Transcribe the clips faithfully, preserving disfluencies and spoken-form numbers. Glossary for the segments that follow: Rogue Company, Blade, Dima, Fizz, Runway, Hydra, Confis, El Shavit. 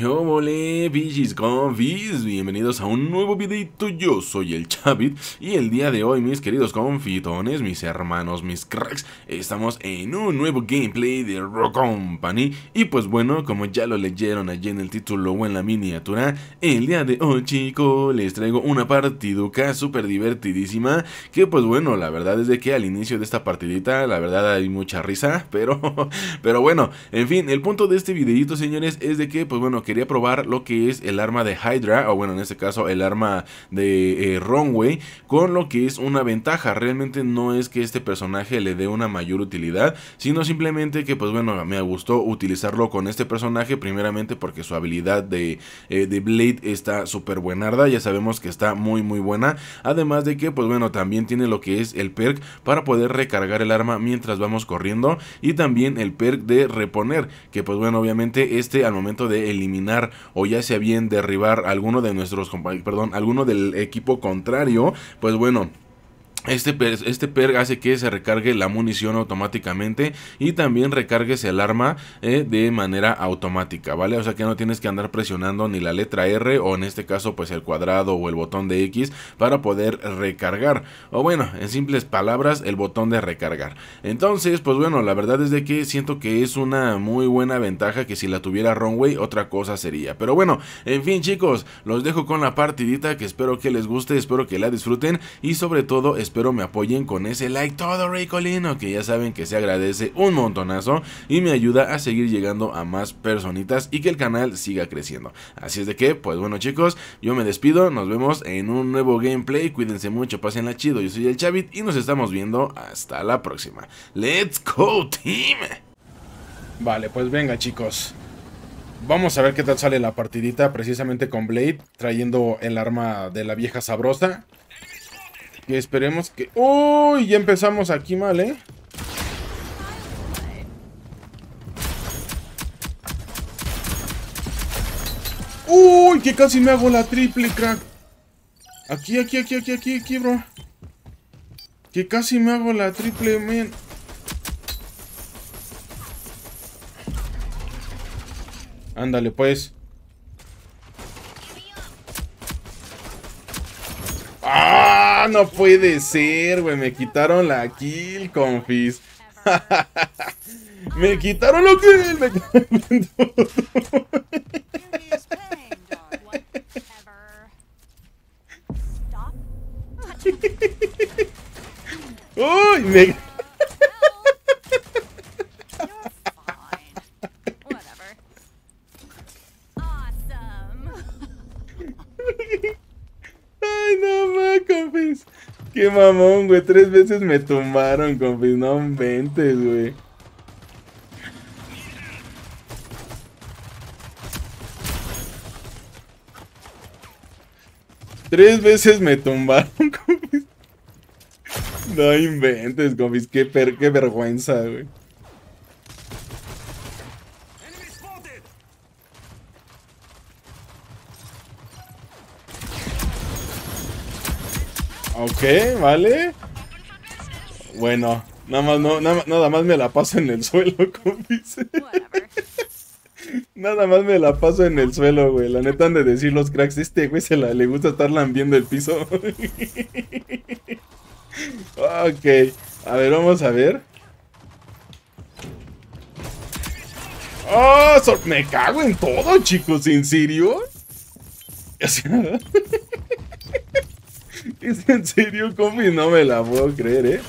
¿Qué ole, bichis con Fizz? Bienvenidos a un nuevo videito. Yo soy el Shavit y el día de hoy, mis queridos confitones, mis hermanos, mis cracks, estamos en un nuevo gameplay de Rogue Company. Y pues bueno, como ya lo leyeron allí en el título o en la miniatura, el día de hoy, chicos, les traigo una partiduca súper divertidísima. Que pues bueno, la verdad es de que al inicio de esta partidita, la verdad hay mucha risa, pero, pero bueno, en fin, el punto de este videito, señores, es de que pues bueno, quería probar lo que es el arma de Hydra, o bueno, en este caso el arma de eh, Runway, con lo que es una ventaja. Realmente no es que este personaje le dé una mayor utilidad, sino simplemente que pues bueno, me gustó utilizarlo con este personaje, primeramente porque su habilidad de, eh, de Blade está súper buenarda, ya sabemos que está muy muy buena, además de que pues bueno, también tiene lo que es el perk para poder recargar el arma mientras vamos corriendo, y también el perk de reponer, que pues bueno, obviamente este al momento de eliminar o ya sea bien derribar alguno de nuestros compañeros, perdón, alguno del equipo contrario, pues bueno, Este, este perk hace que se recargue la munición automáticamente y también recargues el arma eh, de manera automática, ¿vale? O sea que no tienes que andar presionando ni la letra R, o en este caso pues el cuadrado o el botón de X para poder recargar, o bueno, en simples palabras, el botón de recargar. Entonces pues bueno, la verdad es de que siento que es una muy buena ventaja, que si la tuviera Runway otra cosa sería. Pero bueno, en fin, chicos, los dejo con la partidita, que espero que les guste, espero que la disfruten y sobre todo espero me apoyen con ese like todo ricolino, que ya saben que se agradece un montonazo y me ayuda a seguir llegando a más personitas y que el canal siga creciendo. Así es de que, pues bueno, chicos, yo me despido, nos vemos en un nuevo gameplay, cuídense mucho, pásenla chido, yo soy el Shavit y nos estamos viendo hasta la próxima. ¡Let's go, team! Vale, pues venga, chicos, vamos a ver qué tal sale la partidita precisamente con Blade, trayendo el arma de la vieja sabrosa. Que esperemos que... ¡Uy! Ya empezamos aquí mal, ¿eh? ¡Uy! Que casi me hago la triple, crack. Aquí, aquí, aquí, aquí, aquí, aquí, bro. Que casi me hago la triple, man. Ándale, pues. ¡Ah! No puede ser, güey. Me quitaron la kill, confis. Me quitaron la kill. Me quitaron todo. Uy, me... Qué mamón, güey, tres veces me tumbaron, compis, no inventes, güey. Tres veces me tumbaron, compis. No inventes, compis, qué, per qué vergüenza, güey. Ok, vale. Bueno, nada más, no, nada, nada más me la paso en el suelo, compis. Nada más me la paso en el suelo, güey. La neta han de decir los cracks, este güey se la, le gusta estar lambiendo el piso. Ok, a ver, vamos a ver. ¡Oh! So, me cago en todo, chicos, ¿en serio? ¿Es en serio, compi? No me la puedo creer, ¿eh?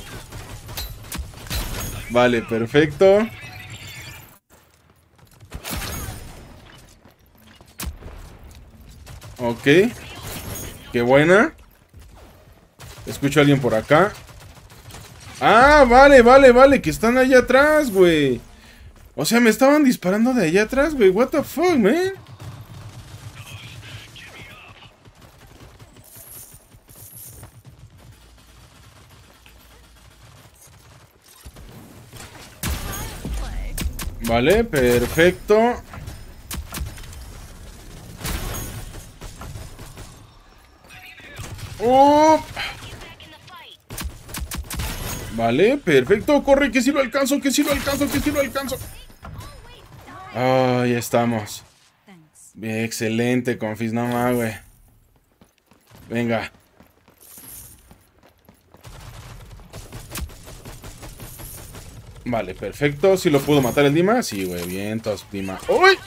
Vale, perfecto. Ok. Qué buena. Escucho a alguien por acá. Ah, vale, vale, vale, que están allá atrás, güey. O sea, me estaban disparando de allá atrás, güey. What the fuck, man. Vale, perfecto. ¡Oh! Vale, perfecto. Corre, que si lo alcanzo, que si lo alcanzo, que si lo alcanzo. Ahí estamos. Excelente, Confis, no más, güey. Venga. Vale, perfecto. ¿Sí lo puedo matar el Dima? Sí, güey, bien, todos Dima. ¡Uy!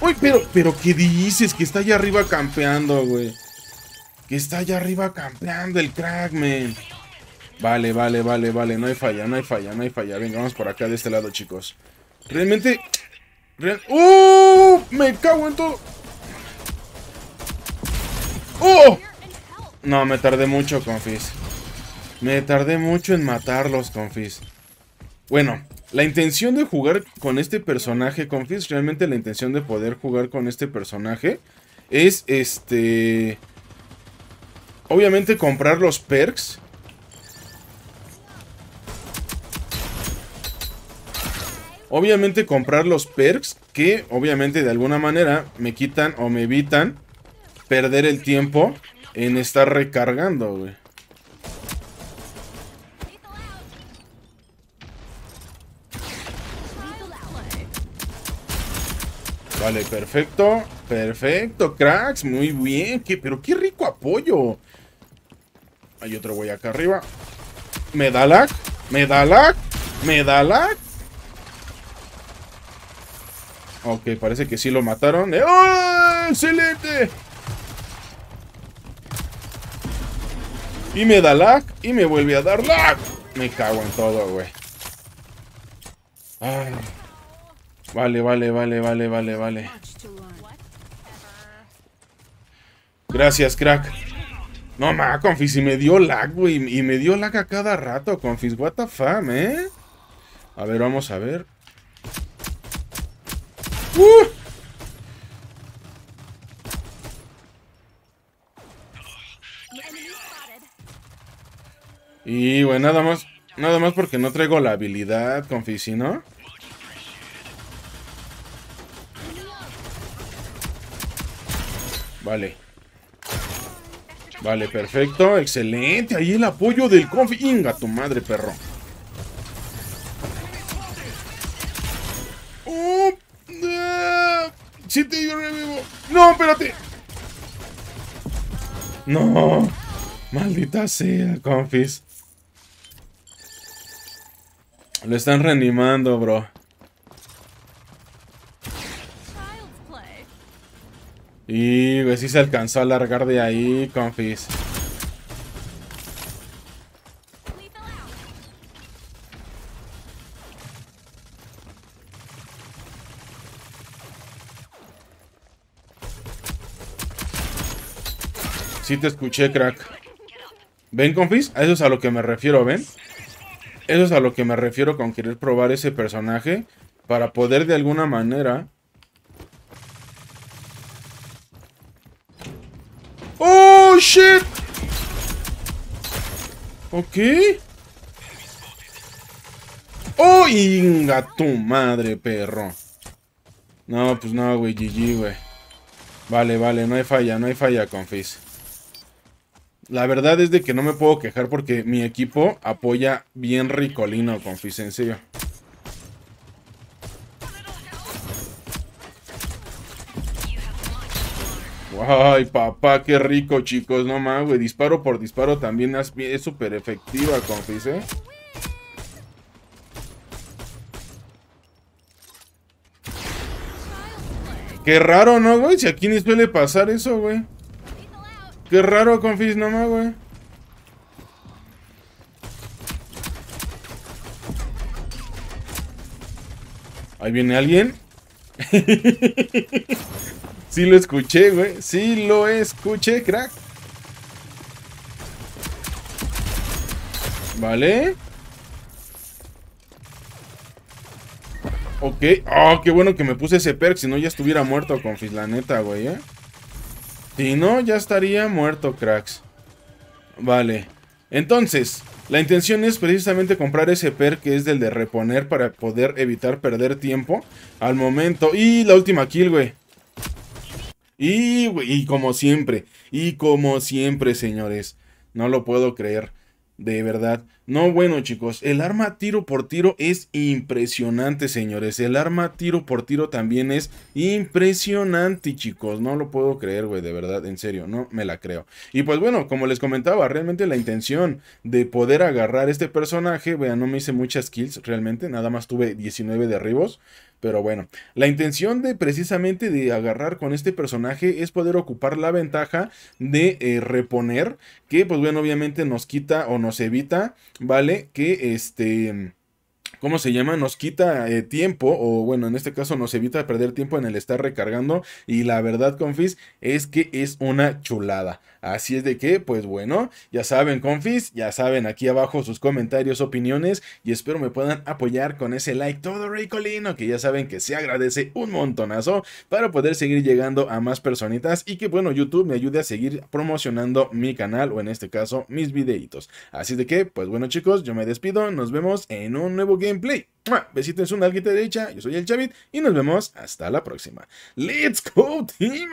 ¡Uy, pero, pero qué dices! Que está allá arriba campeando, güey. Que está allá arriba campeando el crack, man. Vale, vale, vale, vale. No hay falla, no hay falla, no hay falla. Venga, vamos por acá de este lado, chicos. Realmente... Real... ¡Uh! ¡Me cago en todo! ¡Oh! No, me tardé mucho, Confis. Me tardé mucho en matarlos, Confis. Bueno, la intención de jugar con este personaje, Confis, realmente la intención de poder jugar con este personaje es, este... obviamente comprar los perks. Obviamente comprar los perks que, obviamente, de alguna manera me quitan o me evitan perder el tiempo en estar recargando, güey. Vale, perfecto, perfecto, cracks, muy bien, ¿qué? Pero qué rico apoyo. Hay otro güey acá arriba. ¿Me da lag? ¿Me da lag? ¿Me da lag? Ok, parece que sí lo mataron. ¡Oh, excelente! Y me da lag, y me vuelve a dar lag. Me cago en todo, güey. Ay. Vale, vale, vale, vale, vale, vale. Gracias, crack. No, ma, Confis, y me dio lag, güey. Y me dio lag a cada rato, Confis. What the fuck, eh. A ver, vamos a ver. Uh. Y, güey, nada más. Nada más porque no traigo la habilidad, Confis, ¿no? Vale. Vale, perfecto. Excelente. Ahí el apoyo del Confi. Inga, tu madre, perro. Oh, uh, sí te digo revivo. No, espérate. No. Maldita sea, Confis. Lo están reanimando, bro. Y, güey, sí se alcanzó a largar de ahí, Confis. Sí te escuché, crack. ¿Ven, Confis? A eso es a lo que me refiero, ¿ven? Eso es a lo que me refiero con querer probar ese personaje para poder de alguna manera... ¡Oh, shit! Ok. ¡Oh, inga tu madre, perro! No, pues no, güey, G G, güey. Vale, vale, no hay falla, no hay falla, Confis. La verdad es de que no me puedo quejar porque mi equipo apoya bien ricolino, Confis, en serio. Ay, papá, qué rico, chicos. No más, güey. Disparo por disparo también es súper efectiva, Confis, ¿eh? Qué raro, ¿no, güey? Si aquí ni suele pasar eso, güey. Qué raro, Confis, no más, güey. Ahí viene alguien. Sí lo escuché, güey. Sí lo escuché, crack. Vale. Ok. Oh, qué bueno que me puse ese perk. Si no, ya estuviera muerto, Confis. La neta, güey, ¿eh? Si no, ya estaría muerto, cracks. Vale. Entonces, la intención es precisamente comprar ese perk que es del de reponer para poder evitar perder tiempo al momento. Y la última kill, güey. Y, güey, y como siempre, y como siempre, señores, no lo puedo creer, de verdad, No, bueno, chicos, el arma tiro por tiro es impresionante, señores. El arma tiro por tiro también es impresionante, chicos. No lo puedo creer, güey, de verdad, en serio, no me la creo. Y pues bueno, como les comentaba, realmente la intención de poder agarrar este personaje, vean, no me hice muchas kills realmente, nada más tuve diecinueve derribos. Pero bueno, la intención de precisamente de agarrar con este personaje es poder ocupar la ventaja de eh, reponer, que pues bueno, obviamente nos quita o nos evita, ¿vale? Que este... ¿Cómo se llama? Nos quita eh, tiempo, o bueno, en este caso nos evita perder tiempo en el estar recargando, y la verdad, confis, es que es una chulada. Así es de que, pues bueno, ya saben, confis, ya saben, aquí abajo sus comentarios, opiniones, y espero me puedan apoyar con ese like todo ricolino, que ya saben que se agradece un montonazo, para poder seguir llegando a más personitas, y que bueno, YouTube me ayude a seguir promocionando mi canal, o en este caso, mis videitos. Así de que, pues bueno, chicos, yo me despido, nos vemos en un nuevo video gameplay. Besitos en una alguita derecha. Yo soy El Shavit y nos vemos hasta la próxima. Let's go, team.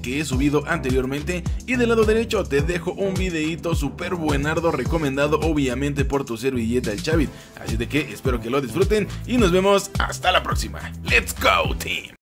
Que he subido anteriormente, y del lado derecho te dejo un videito súper buenardo, recomendado obviamente por tu servilleta El Shavit. Así de que espero que lo disfruten y nos vemos hasta la próxima. Let's go, team.